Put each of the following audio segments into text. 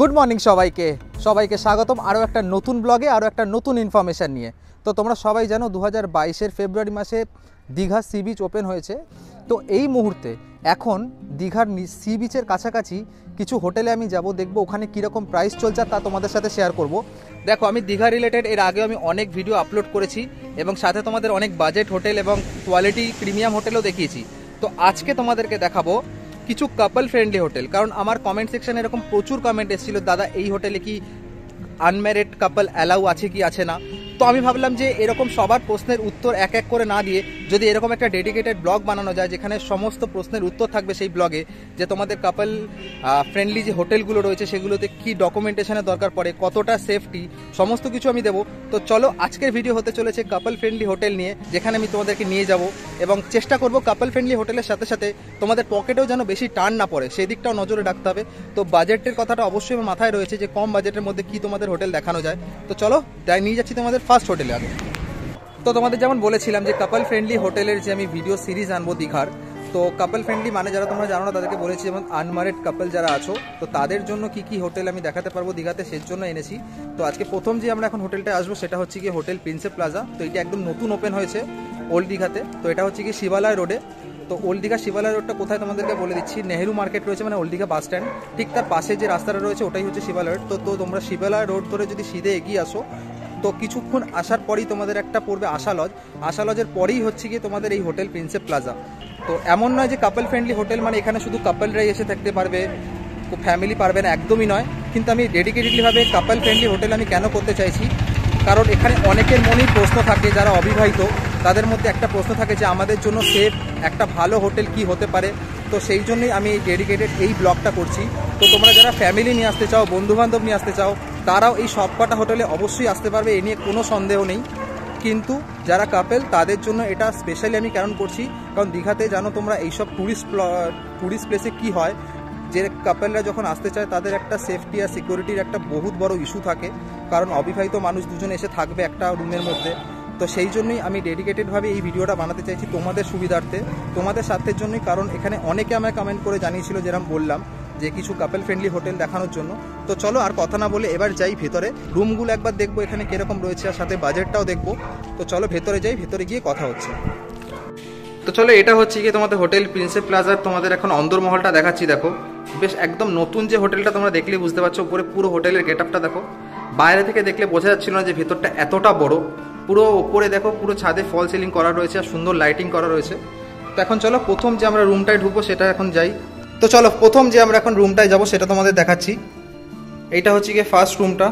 Good morning सबाई के स्वागतम और एक नतून ब्लगे और एक नतून इनफरमेशन नहीं। तो तुम्हारा सबाई जानो 2022 फेब्रुआरी मासे दीघा सी बीच ओपेन हो। तो यही मुहूर्ते एखन दीघार सी बीचर काछाकाछि किछु होटेले आमी जाबो, देखबो ओखाने कीरकम प्राइस चलछे ता तोमादेर साथे शेयर करबो। देखो आमी दीघा रिलेटेड एर आगे आमी अनेक भिडियो आपलोड करेछि एबं साथे तोमादेर अनेक बाजेट होटेल एबं क्वालिटी प्रिमियम होटेलও দেখিয়েছি। तो आजके तोमादेरके देखाबो किछु कपल फ्रेंडली होटेल, कारण आमार कमेंट सेक्शने एरकम प्रचुर कमेंट एसेछिलो दादा एई होटेले कि আনম্যারিড কাপল অ্যালাউ আছে কি আছে না। তো আমি ভাবলাম যে এরকম সবার প্রশ্নের উত্তর এক এক করে না দিয়ে যদি এরকম একটা ডেডিকেটেড ব্লগ বানানো যায় যেখানে সমস্ত প্রশ্নের উত্তর থাকবে সেই ব্লগে, যে তোমাদের কাপল ফ্রেন্ডলি যে হোটেলগুলো রয়েছে সেগুলোতে কি ডকুমেন্টেশনের দরকার পড়ে, কতটা সেফটি, সমস্ত কিছু আমি দেবো। তো চলো আজকের ভিডিও হতে চলেছে কাপল ফ্রেন্ডলি হোটেল নিয়ে, যেখানে আমি তোমাদেরকে নিয়ে যাব এবং চেষ্টা করব কাপল ফ্রেন্ডলি হোটেলের সাথে সাথে তোমাদের পকেটেও যেন বেশি টান না পড়ে সেই দিকটাও নজরে রাখতে হবে। তো বাজেটের কথাটা অবশ্যই আমার মাথায় রয়েছে যে কম বাজেটের মধ্যে কি তোমাদের হোটেল দেখানো যায়। তো চলো তাই নিয়ে যাচ্ছি তোমাদের ফার্স্ট হোটেলে। আগে তো তোমাদের যেমন বলেছিলাম যে কাপল ফ্রেন্ডলি হোটেলের যে আমি ভিডিও সিরিজ আনবো দীঘার। তো কাপল ফ্রেন্ডলি মানে যারা তোমরা জানো না তাদেরকে বলেছি, এবং আনম্যারিড কাপল যারা আছো তো তাদের জন্য কি কি হোটেল আমি দেখাতে পারবো দীঘাতে সেই জন্য এনেছি। তো আজকে প্রথম যে আমরা এখন হোটেলটা আসবো সেটা হচ্ছে কি হোটেল প্রিন্স প্লাজা। তো এটা একদম নতুন ওপেন হয়েছে ওল্ড দীঘাতে। তো এটা হচ্ছে কি শিবালয় রোডে। তো ওল্ড দীঘা শিবালয় রোডটা কোথায় তোমাদেরকে বলে দিচ্ছি। নেহরু মার্কেট রয়েছে মানে ওল্ড দীঘা বাস স্ট্যান্ড ঠিক তার পাশে যে রাস্তাটা রয়েছে ওটাই হচ্ছে শিবালয় রোড। তো তোমরা শিবালয় রোড ধরে যদি সিধে এগিয়ে আসো তো কিছুক্ষণ আসার পরেই তোমাদের একটা পড়বে আশা লজ। আশা লজের পরেই হচ্ছে গিয়ে তোমাদের এই হোটেল প্রিন্স প্লাজা। তো এমন নয় যে কাপল ফ্রেন্ডলি হোটেল মানে এখানে শুধু কাপলরাই এসে থাকতে পারবে, ফ্যামিলি পারবে না, একদমই নয়। কিন্তু আমি ডেডিকেটেডলিভাবে কাপল ফ্রেন্ডলি হোটেল আমি কেন করতে চাইছি, কারণ এখানে অনেকের মনেই প্রশ্ন থাকে যারা অবিবাহিত তাদের মধ্যে একটা প্রশ্ন থাকে যে আমাদের জন্য সেফ একটা ভালো হোটেল কি হতে পারে। তো সেই জন্যই আমি ডেডিকেটেড এই ব্লগটা করছি। তো তোমরা যারা ফ্যামিলি নিয়ে আসতে চাও, বন্ধুবান্ধব নিয়ে আসতে চাও তারাও এই সবকটা হোটেলে অবশ্যই আসতে পারবে, এ নিয়ে কোনো সন্দেহ নেই। কিন্তু যারা কাপেল তাদের জন্য এটা স্পেশালি আমি কারণ করছি, কারণ দীঘাতে জানো তোমরা এইসব ট্যুরিস্ট প্লেসে কি হয় যে কাপেলরা যখন আসতে চায় তাদের একটা সেফটি আর সিকিউরিটির একটা বহুত বড় ইস্যু থাকে, কারণ অবিবাহিত মানুষ দুজন এসে থাকবে একটা রুমের মধ্যে। তো সেই জন্যই আমি ডেডিকেটেডভাবে এই ভিডিওটা বানাতে চাইছি তোমাদের সুবিধার্থে, তোমাদের স্বার্থের জন্যই। কারণ এখানে অনেকে আমায় কমেন্ট করে জানিয়েছিল যেরকম বললাম যে কিছু কাপল ফ্রেন্ডলি হোটেল দেখানোর জন্য। তো চলো আর কথা না বলে এবার যাই ভেতরে, রুমগুলো একবার দেখবো এখানে কীরকম রয়েছে আর সাথে বাজেটটাও দেখবো। তো চলো ভেতরে যাই, ভেতরে গিয়ে কথা হচ্ছে। তো চলো এটা হচ্ছে গিয়ে তোমাদের হোটেল প্রিন্স প্লাজার তোমাদের এখন অন্দরমহলটা দেখাচ্ছি। দেখো বেশ একদম নতুন যে হোটেলটা তোমরা দেখলে বুঝতে পারছো, উপরে পুরো হোটেলের গেট আপটা দেখো। বাইরে থেকে দেখলে বোঝা যাচ্ছিল না যে ভেতরটা এতটা বড়। পুরো ওপরে দেখো পুরো ছাদে ফল সিলিং করা রয়েছে আর সুন্দর লাইটিং করা রয়েছে। তো এখন চলো প্রথম যে আমরা রুমটায় ঢুকবো সেটা এখন যাই। তো চলো প্রথম যে আমরা এখন রুমটায় যাবো সেটা তোমাদের দেখাচ্ছি। এইটা হচ্ছে গিয়ে ফার্স্ট রুমটা,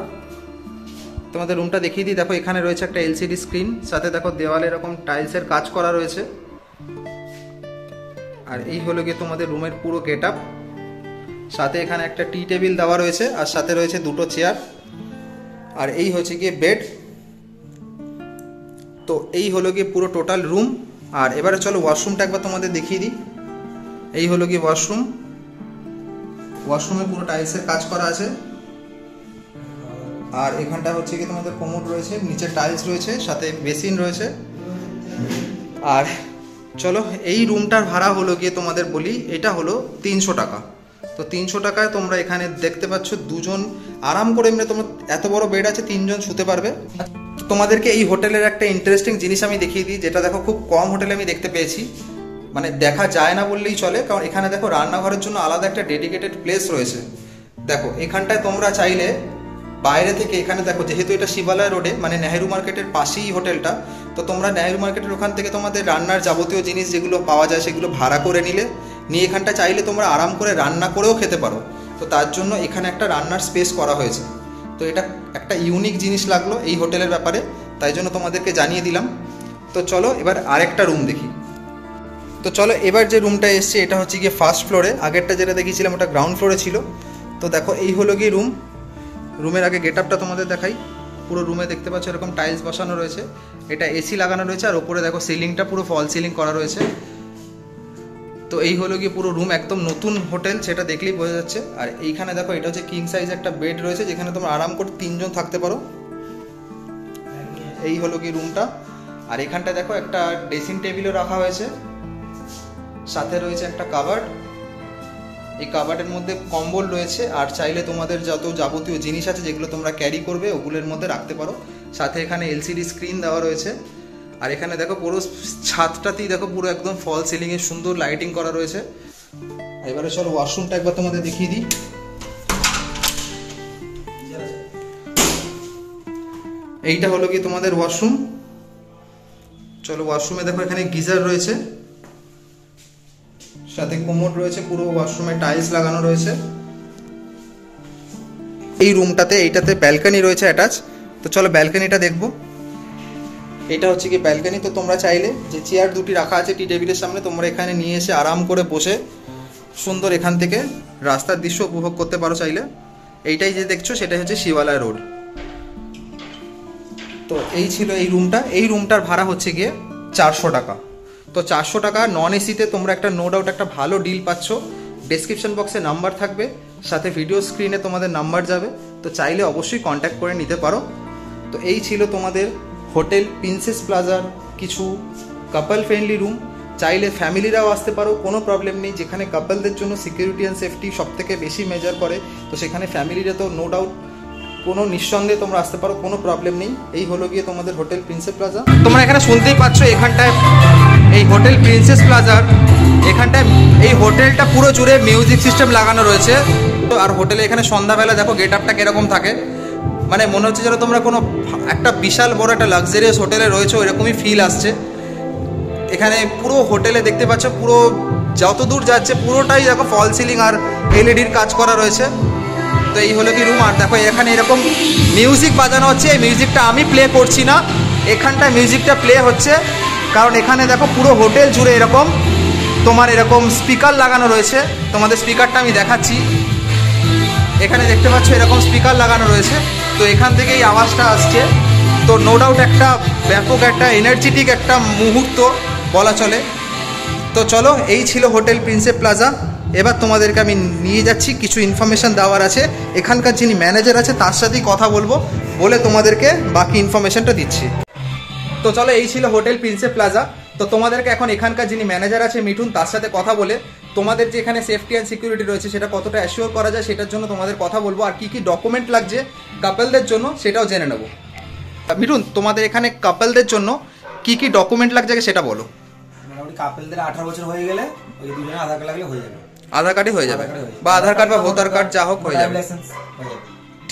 তোমাদের রুমটা দেখিয়ে দিই। দেখো এখানে রয়েছে একটা এলসিডি স্ক্রিন, সাথে দেখো দেওয়ালে এরকম টাইলসের কাজ করা রয়েছে। আর এই হলো গিয়ে তোমাদের রুমের পুরো গেট আপ। সাথে এখানে একটা টি টেবিল দেওয়া রয়েছে আর সাথে রয়েছে দুটো চেয়ার। আর এই হচ্ছে গিয়ে বেড। তো এই হলো গিয়ে পুরো টোটাল রুম। আর এবারে চলো ওয়াশরুমটা একবার তোমাদের দেখিয়ে দিই। এই হলো গিয়ে ওয়াশরুম, ওয়াশরুমে পুরো টাইলসের কাজ করা আছে। আর এখানটা হচ্ছে কি তোমাদের কমোড রয়েছে, নিচে টাইলস রয়েছে, সাথে বেসিন রয়েছে। আর চলো এই রুমটার ভাড়া হলো গিয়ে তোমাদের বলি, এটা হলো 300 টাকা। তো 300 টাকায় তোমরা এখানে দেখতে পাচ্ছ দুজন আরাম করে, এমনি তোমার এত বড় বেড আছে তিনজন শুতে পারবে। তোমাদেরকে এই হোটেলের একটা ইন্টারেস্টিং জিনিস আমি দেখিয়ে দিই, যেটা দেখো খুব কম হোটেলে আমি দেখতে পেয়েছি, মানে দেখা যায় না বললেই চলে। কারণ এখানে দেখো রান্নাঘরের জন্য আলাদা একটা ডেডিকেটেড প্লেস রয়েছে। দেখো এখানটায় তোমরা চাইলে বাইরে থেকে এখানে দেখো, যেহেতু এটা শিবালয় রোডে মানে নেহেরু মার্কেটের পাশেই হোটেলটা, তো তোমরা নেহেরু মার্কেটের ওখান থেকে তোমাদের রান্নার যাবতীয় জিনিস যেগুলো পাওয়া যায় সেগুলো ভাড়া করে নিয়ে এখানটা চাইলে তোমরা আরাম করে রান্না করেও খেতে পারো। তো তার জন্য এখানে একটা রান্নার স্পেস করা হয়েছে। তো এটা একটা ইউনিক জিনিস লাগলো এই হোটেলের ব্যাপারে, তাই জন্য তোমাদেরকে জানিয়ে দিলাম। তো চলো এবার আরেকটা রুম দেখি। তো চলো এবার যে রুমটা এসছে এটা হচ্ছে গিয়ে ফার্স্ট ফ্লোরে, আগেরটা যেটা দেখিয়েছিলাম ওটা গ্রাউন্ড ফ্লোরে ছিল। তো দেখো এই হলো গিয়ে রুম। রুমের আগে গেট আপটা তোমাদের দেখাই। পুরো রুমে দেখতে পাচ্ছ এরকম টাইলস বসানো রয়েছে, এটা এসি লাগানো রয়েছে। আর ওপরে দেখো সিলিংটা পুরো ফল সিলিং করা রয়েছে। তো এই হলো গিয়ে পুরো রুম, একদম নতুন হোটেল সেটা দেখলেই বোঝা যাচ্ছে। আর এইখানে দেখো এটা হচ্ছে কিং সাইজ একটা বেড রয়েছে, যেখানে তোমরা আরাম করে তিনজন থাকতে পারো। এই হলো গিয়ে রুমটা। আর এখানটা দেখো একটা ড্রেসিং টেবিলও রাখা হয়েছে, সাথে রয়েছে একটা কাভার্ড। এই কাবার্ডের মধ্যে কম্বল রয়েছে আর চাইলে তোমাদের যত যাবতীয় জিনিস আছে যেগুলো তোমরা ক্যারি করবে ওগুলোর মধ্যে রাখতে পারো। সাথে এখানে এলসিডি স্ক্রিন দেওয়া রয়েছে আর এখানে দেখো পুরো ছাদটাতেই দেখো পুরো একদম ফল সিলিং এর সুন্দর লাইটিং করা রয়েছে। এবারে চলো ওয়াশরুমটা একবার তোমাদের দেখিয়ে দিই। এইটা হলো কি তোমাদের ওয়াশরুম। চলো ওয়াশরুমে দেখো এখানে গিজার রয়েছে, সাথে কোমোড রয়েছে, পুরো ওয়াশরুমে টাইলস লাগানো রয়েছে। এই রুমটাতে এইটাতে ব্যালকনি রয়েছে অ্যাটাচ, তো চলো ব্যালকনিটা দেখবো। এটা হচ্ছে কি ব্যালকনি, তো তোমরা চাইলে যে চেয়ার দুটি রাখা আছে টি টেবিলের সামনে তোমরা এখানে নিয়ে এসে আরাম করে বসে সুন্দর এখান থেকে রাস্তার দৃশ্য উপভোগ করতে পারো চাইলে। এইটাই যে দেখছো সেটাই হচ্ছে শিবালয় রোড। তো এই ছিল এই রুমটা। এই রুমটার ভাড়া হচ্ছে গিয়ে 400 টাকা। তো 400 টাকা নন এসিতে তোমরা একটা নো ডাউট একটা ভালো ডিল পাচ্ছ। ডেসক্রিপশন বক্সে নাম্বার থাকবে, সাথে ভিডিও স্ক্রিনে তোমাদের নাম্বার যাবে, তো চাইলে অবশ্যই কন্ট্যাক্ট করে নিতে পারো। তো এই ছিল তোমাদের হোটেল প্রিন্সেস প্লাজার কিছু কাপল ফ্রেন্ডলি রুম। চাইলে ফ্যামিলিরাও আসতে পারো, কোনো প্রবলেম নেই। যেখানে কাপলদের জন্য সিকিউরিটি অ্যান্ড সেফটি সবথেকে বেশি মেজার করে, তো সেখানে ফ্যামিলিরা তো নো ডাউট কোনো নিঃসন্দেহে তোমরা আসতে পারো, কোনো প্রবলেম নেই। এই হলো গিয়ে তোমাদের হোটেল প্রিন্সেস প্লাজা। তোমরা এখানে শুনতেই পাচ্ছ এখানটায় এই হোটেল প্রিন্সেস প্লাজার এখানটায় এই হোটেলটা পুরো জুড়ে মিউজিক সিস্টেম লাগানো রয়েছে। তো আর হোটেলে এখানে সন্ধ্যাবেলা দেখো গেট আপটা কীরকম থাকে, মানে মনে হচ্ছে যেন তোমরা কোনো একটা বিশাল বড় একটা লাক্সারিয়াস হোটেলে রয়েছে, ওইরকমই ফিল আসছে। এখানে পুরো হোটেলে দেখতে পাচ্ছ পুরো যত দূর যাচ্ছে পুরোটাই দেখো ফল সিলিং আর এলইডির কাজ করা রয়েছে। তো এই হলো কি রুম। আর দেখো এখানে এরকম মিউজিক বাজানো হচ্ছে, এই মিউজিকটা আমি প্লে করছি না, এখানটায় মিউজিকটা প্লে হচ্ছে, কারণ এখানে দেখো পুরো হোটেল জুড়ে এরকম তোমার এরকম স্পিকার লাগানো রয়েছে। তোমাদের স্পিকারটা আমি দেখাচ্ছি, এখানে দেখতে পাচ্ছ এরকম স্পিকার লাগানো রয়েছে, তো এখান থেকেই আওয়াজটা আসছে। তো নো ডাউট একটা ব্যাপক একটা এনার্জেটিক একটা মুহূর্ত বলা চলে। তো চলো এই ছিল হোটেল প্রিন্সেস প্লাজা। এবার তোমাদেরকে আমি নিয়ে যাচ্ছি, কিছু ইনফরমেশান দেওয়ার আছে, এখানকার যিনি ম্যানেজার আছে তার সাথেই কথা বলবো, বলে তোমাদেরকে বাকি ইনফরমেশানটা দিচ্ছি। তো চলো এই ছিল হোটেল প্রিন্সেস প্লাজা। তো তোমাদেরকে এখন এখানকার যিনি ম্যানেজার আছে মিঠুন, তার সাথে কথা বলে তোমাদের যে এখানে সেফটি অ্যান্ড সিকিউরিটি রয়েছে সেটা কতটা অ্যাসিওর করা যায় সেটার জন্য তোমাদের কথা বলবো, আর কী কী ডকুমেন্ট লাগছে কাপলদের জন্য সেটাও জেনে নেবো। মিঠুন, তোমাদের এখানে কাপলদের জন্য কী কী ডকুমেন্ট লাগছে সেটা বলো। কাপলদের 18 বছর হয়ে গেলে ওই দুজনে আধার কার্ড লাগলে হয়ে যাবে, আধার কার্ডই হয়ে যাবে, বা আধার কার্ড বা ভোটার কার্ড যা হোক হয়ে যাবে।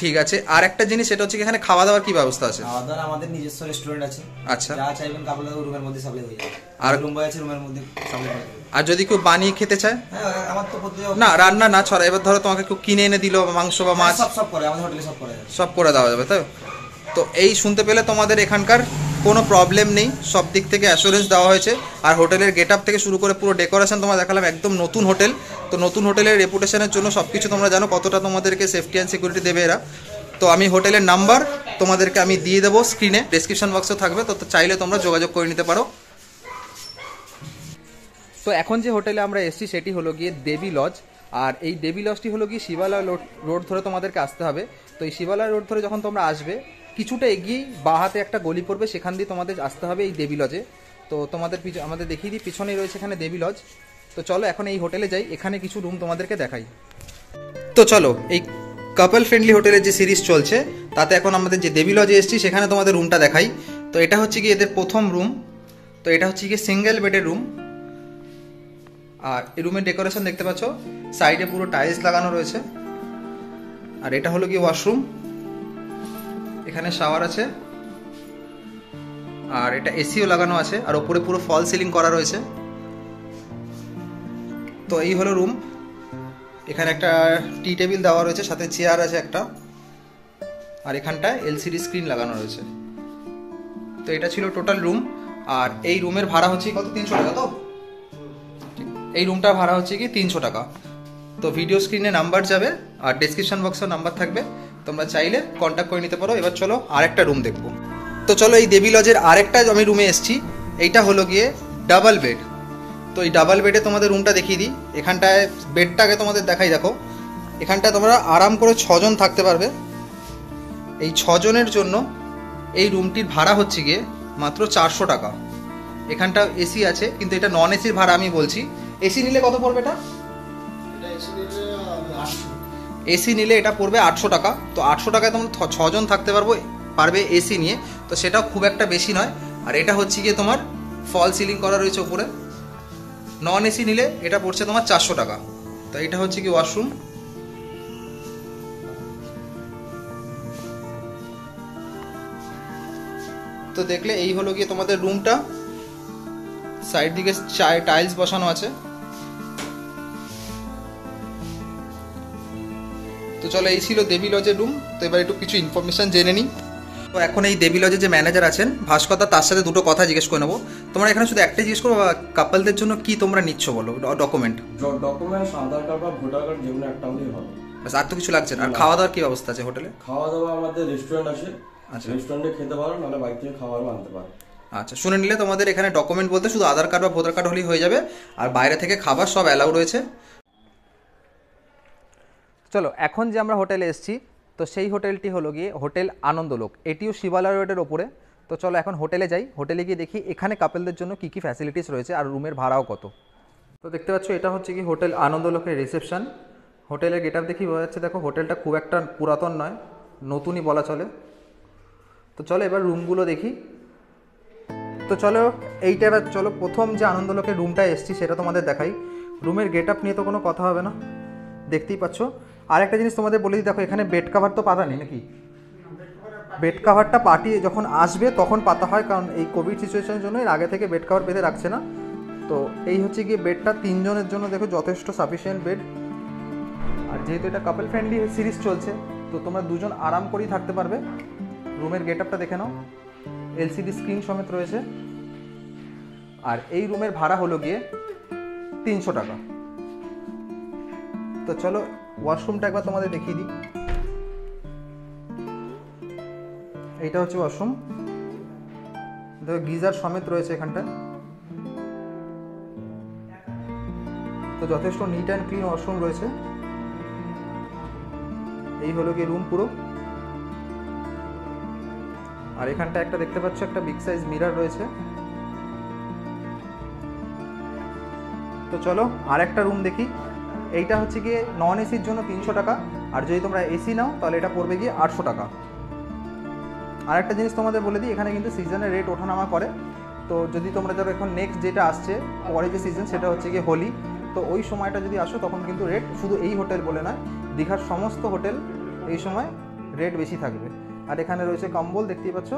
ঠিক আছে। আর একটা জিনিস সেটা হচ্ছে এখানে খাওয়া দাওয়ার কি ব্যবস্থা আছে? খাওয়া দাওয়ার আমাদের নিজস্ব রেস্টুরেন্ট আছে। আচ্ছা, যা চাইবেন কাপল রুমের মধ্যে সাপ্লাই হয়ে যাবে। আর রুম বয় আছে রুমের মধ্যে সাপ্লাই। আর যদি কেউ বানিয়ে খেতে চায়, আমার তো না রান্না না ছড়া, এবার ধরো তোমাকে কেউ কিনে এনে দিল মাংস বা মাছ, সব করে আমাদের হোটেলে সব করে যাবে, সব করে দেওয়া যাবে। তাই তো এই শুনতে পেলে তোমাদের এখানকার কোনো প্রবলেম নেই, সব দিক থেকে অ্যাসুরেন্স দেওয়া হয়েছে। আর হোটেলের গেট আপ থেকে শুরু করে পুরো ডেকোরেশন তোমার দেখালাম, একদম নতুন হোটেল, তো নতুন হোটেলের রেপুটেশনের জন্য সব কিছু তোমরা জানো কতটা তোমাদেরকে সেফটি অ্যান্ড সিকিউরিটি দেবে এরা। তো আমি হোটেলের নাম্বার তোমাদেরকে আমি দিয়ে দেবো স্ক্রিনে, ডেসক্রিপশন বক্সে থাকবে, তো চাইলে তোমরা যোগাযোগ করে নিতে পারো। তো এখন যে হোটেলে আমরা এসেছি সেটি হলো গিয়ে দেবী লজ, আর এই দেবী লজটি হলো গিয়ে শিবালয় রোড ধরে তোমাদেরকে আসতে হবে। তো এই শিবালয় রোড ধরে যখন তোমরা আসবে কিছুটা এগিয়েই বা হাতে একটা গলি পড়বে, সেখান দিয়ে তোমাদের আসতে হবে এই দেবী লজে। তো তোমাদের আমাদের দেখিয়ে দিই, পিছনেই রয়েছে এখানে দেবী লজ। তো চলো এখন এই হোটেলে যাই, এখানে কিছু রুম তোমাদেরকে দেখাই। তো চলো এই কাপল ফ্রেন্ডলি হোটেলের যে সিরিজ চলছে তাতে এখন আমাদের যে দেবী লজে এসেছি সেখানে তোমাদের রুমটা দেখাই। তো এটা হচ্ছে কি এদের প্রথম রুম, তো এটা হচ্ছে কি সিঙ্গেল বেডের রুম। আর এই রুমের ডেকোরেশন দেখতে পাচ্ছ, সাইডে পুরো টাইলস লাগানো রয়েছে। আর এটা হলো কি ওয়াশরুম, এখানে শাওয়ার আছে, আর এটা এসিও লাগানো আছে, আর উপরে পুরো ফল সিলিং করা রয়েছে। তো এই হলো রুম, এখানে একটা টি টেবিল দেওয়া রয়েছে, সাথে চেয়ার আছে একটা, আর এখানটায় এলসিডি স্ক্রিন লাগানো রয়েছে। তো এটা ছিল টোটাল রুম। আর এই রুমের ভাড়া হচ্ছে কত? 300 টাকা। তো এই রুমটার ভাড়া হচ্ছে কি 300 টাকা। তো ভিডিও স্ক্রিনে নাম্বার যাবে আর ডেসক্রিপশন বক্সেও নাম্বার থাকবে, তোমরা চাইলে কন্ট্যাক্ট করে নিতে পারো। এবার চলো আরেকটা রুম দেখবো। তো চলো এই দেবী লজের আরেকটা আমি রুমে এসেছি, এইটা হলো গিয়ে ডাবল বেড। তো এই ডাবল বেডে তোমাদের রুমটা দেখিয়ে দিই, এখানটায় বেডটাকে তোমাদের দেখাই। দেখো এখানটায় তোমরা আরাম করে 6 জন থাকতে পারবে। এই 6 জনের জন্য এই রুমটির ভাড়া হচ্ছে গিয়ে মাত্র 400 টাকা। এখানটা এসি আছে, কিন্তু এটা নন এসির ভাড়া আমি বলছি। এসি নিলে কত পড়বে? এটা এসি নিলে এটা পড়বে ৮০০ টাকা। তো ৮০০ টাকায় তোমরা ৬জন থাকতে পারবে এসি নিয়ে, তো সেটা খুব একটা বেশি নয়। আর এটা হচ্ছে গিয়ে তোমার ফল সিলিং করা রয়েছে উপরে। নন এসি নিলে এটা পড়ছে তোমার ৪০০ টাকা। তো এটা হচ্ছে কি ওয়াশরুম। তো দেখলে এই হলো গিয়ে তোমাদের রুমটা। সাইড দিকে টাইলস বসানো আছে। তো চলো, এই ছিল দেবী লজের রুম। তো এবার একটু কিছু ইনফরমেশন জেনে নিই। তো এখন এই দেবী লজের যে ম্যানেজার আছেন ভাস্কর, তার সাথে দুটো কথা জিজ্ঞেস করে নেবো। তোমরা এখানে শুধু একটাই জিজ্ঞেস করবো, কাপলদের জন্য কি তোমরা নিচ্ছ বলো? ডকুমেন্ট আধার কার্ড বা ভোটার কার্ড, যেগুলো একটা আমাদের হবে, আর তো কিছু লাগছে না। আর খাওয়া দাওয়ার কি ব্যবস্থা আছে হোটেলে? খাওয়া দাওয়া আমাদের রেস্টুরেন্ট আছে, আচ্ছা রেস্টুরেন্টে খেতে পারো, নাহলে বাইরে থেকে খাবারও আনতে পারো। আচ্ছা, শুনে নিলে তোমাদের এখানে ডকুমেন্ট বলতে শুধু আধার কার্ড বা ভোটার কার্ড হলেই হয়ে যাবে, আর বাইরে থেকে খাবার সব অ্যালাউ রয়েছে। চলো, এখন যে আমরা হোটেলে এসেছি, তো সেই হোটেলটি হলো গিয়ে হোটেল আনন্দলোক, এটিও শিবালয় রোডের ওপরে। তো চলো এখন হোটেলে যাই। হোটেলে গিয়ে দেখি এখানে কাপলদের জন্য কী কী ফ্যাসিলিটিস রয়েছে আর রুমের ভাড়াও কত। তো দেখতে পাচ্ছ এটা হচ্ছে কি হোটেল আনন্দলোকের রিসেপশান। হোটেলের গেট আপ দেখি বোঝা যাচ্ছে, দেখো হোটেলটা খুব একটা পুরাতন নয়, নতুনই বলা চলে। তো চলো এবার রুমগুলো দেখি। তো চলো এইটা এবার, চলো প্রথম যে আনন্দলোকের রুমটা এসেছি সেটা তোমাদের দেখাই। রুমের গেট আপ নিয়ে তো কোনো কথা হবে না, দেখতেই পাচ্ছ। আর একটা জিনিস তোমাদের বলে দিই, দেখো এখানে বেড কাভার তো পাতা নেই নাকি? বেড কাভারটা পার্টি যখন আসবে তখন পাতা হয়, কারণ এই কোভিড সিচুয়েশনের জন্য এর আগে থেকে বেড কাভার পেতে রাখছে না। তো এই হচ্ছে গিয়ে বেডটা তিনজনের জন্য, দেখো যথেষ্ট সাফিসিয়েন্ট বেড। আর যেহেতু এটা কাপল ফ্রেন্ডলি সিরিজ চলছে, তো তোমরা দুজন আরাম করেই থাকতে পারবে। রুমের গেট আপটা দেখে নাও, এলসিডি স্ক্রিন সমেত রয়েছে। আর এই রুমের ভাড়া হলো গিয়ে ৩০০ টাকা। তো চলো ওয়াশরুমটা একবার তোমাদের দেখিয়ে দিই। এইটা হচ্ছে ওয়াশরুম, দেখো গিজার সমেত রয়েছে এখানটা। তো যথেষ্ট নিট অ্যান্ড ক্লিন ওয়াশরুম রয়েছে। এই হলো কি রুম পুরো। আর এখানটা একটা দেখতে পাচ্ছ একটা বিগ সাইজ মিরর রয়েছে। তো চলো আর একটা রুম দেখি। এইটা হচ্ছে গিয়ে নন এসির জন্য ৩০০ টাকা, আর যদি তোমরা এসি নাও তাহলে এটা পড়বে গিয়ে ৮০০ টাকা। আর একটা জিনিস তোমাদের বলে দিই, এখানে কিন্তু সিজনের রেট ওঠানামা করে। তো যদি তোমরা যারা এখন নেক্সট যেটা আসছে পরে যে সিজন, সেটা হচ্ছে গিয়ে হোলি, তো ওই সময়টা যদি আসো তখন কিন্তু রেট, শুধু এই হোটেল বলে নয়, দীঘার সমস্ত হোটেল এই সময় রেট বেশি থাকবে। আর এখানে রয়েছে কম্বল, দেখতেই পাচ্ছ।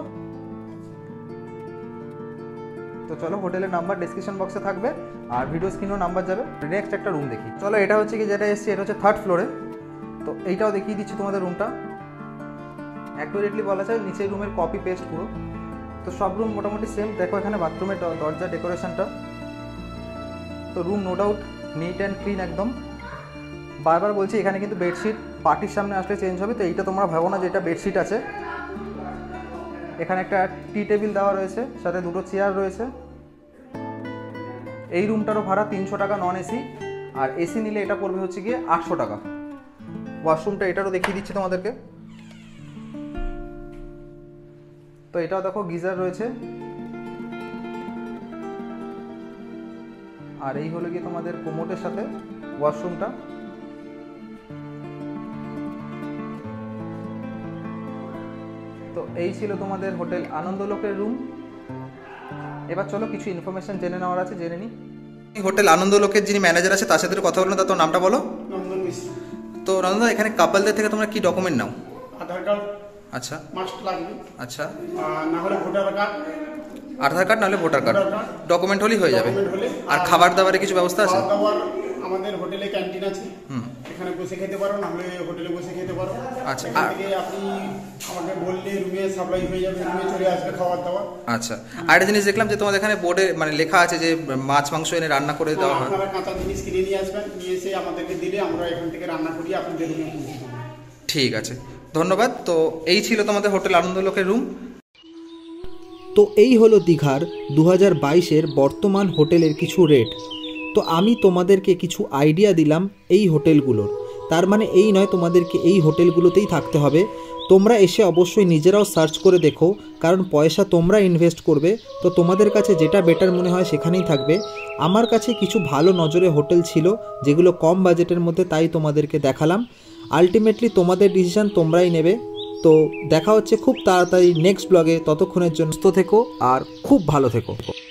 তো চলো হোটেলের নাম্বার ডেসক্রিপশন বক্সে থাকবে, আর ভিডিও স্ক্রিনও নাম্বার যাবে। নেক্সট একটা রুম দেখি। চলো এটা হচ্ছে কি যেটা এসেছি, এটা হচ্ছে 3rd ফ্লোরে। তো এইটাও দেখিয়ে দিচ্ছি তোমাদের রুমটা। অ্যাকুরেটলি বলা যায় নিচের রুমের কপি পেস্ট পুরো। তো সব রুম মোটামুটি সেম। দেখো এখানে বাথরুমের দরজা ডেকোরেশনটা। তো room no doubt neat and clean একদম। বারবার বলছি এখানে কিন্তু বেডশিট পার্টির সামনে আসলে চেঞ্জ হবে, তো এইটা তোমরা ভাবো না যে এটা বেডশিট আছে। এখানে একটা টি টেবিল দেওয়া রয়েছে, সাথে দুটো চেয়ার রয়েছে। এই রুমটারও ভাড়া ৩০০ টাকা নন এসি, আর এসি নিলে এটা পড়বে হচ্ছে গিয়ে ৮০০ টাকা। ওয়াশরুমটা এটারও দেখিয়ে দিচ্ছি তোমাদেরকে। তো এটাও দেখো গিজার রয়েছে। আর এই হলো গিয়ে তোমাদের কোমোটের সাথে ওয়াশরুমটা। তো এই ছিল তোমাদের হোটেল আনন্দলোকের রুম। এবার চলো কিছু ইনফরমেশন জেনে নেওয়ার আছে, জেনে নিই। হোটেল আনন্দলোকের যিনি ম্যানেজার আছে তার সাথে কথা বলুন। তার নামটা বলো। নন্দন মিশ্র। তো নন্দন, এখানে কাপলদের থেকে তোমরা কি ডকুমেন্ট নাও? আধার কার্ড, আচ্ছা মাস্ট লাগবে, আচ্ছা না হলে ভোটার কার্ড। আধার কার্ড নাহলে ভোটার কার্ড ডকুমেন্ট হলেই হয়ে যাবে। আর খাবার দাবারের কিছু ব্যবস্থা আছে? আমাদের হোটেলে ক্যান্টিন আছে, এখানে বসে খেতে পারো, না হলে হোটেলে বসে খেতে পারো। আচ্ছা, আপনি আমাকে বললে রুমে সাপ্লাই হয়ে যাবে, রুমে চলে আসবে খাবার দাবার। আচ্ছা, আর একটা জিনিস দেখলাম যে তোমাদের এখানে বোর্ডে মানে লেখা আছে যে মাছ মাংস এনে রান্না করে দেওয়া হয়। আপনারা কাঁচা জিনিস কিনে নিয়ে আসবেন, নিয়ে এসে আমাদেরকে দিলে আমরা এখান থেকে রান্না করি আপনাদের রুমে পৌঁছে দেব। ঠিক আছে, ধন্যবাদ। তো এই ছিল তোমাদের হোটেল আনন্দলোকের রুম। তো এই হলো দীঘার 2022-এর বর্তমান হোটেলের কিছু রেট। তো আমি তোমাদেরকে কিছু আইডিয়া দিলাম এই হোটেলগুলোর। तार माने एई नय तोमादेरके एई होटेलगुलोतेई थाकते हबे। तोमरा एसे अवश्यई निजेराओ सर्च करे देखो, कारण पयसा तोमरा इनभेस्ट करबे तो तोमादेर काछे जेटा बेटार मने हय सेखानेई थाकबे। आमार काछे किछु भालो नजरे होटेल छिलो जेगुलो कम बाजेटेर मध्ये, ताई तोमादेरके देखालाम। आल्टिमेटली तोमादेर डिसिशन तोमराई नेबे। तो देखा होच्छे खूब ताड़ाताड़ी नेक्स्ट ब्लगे, ततक्षणेर जोन्नो सुस्थ थेको और खूब भालो थेको।